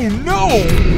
Oh no!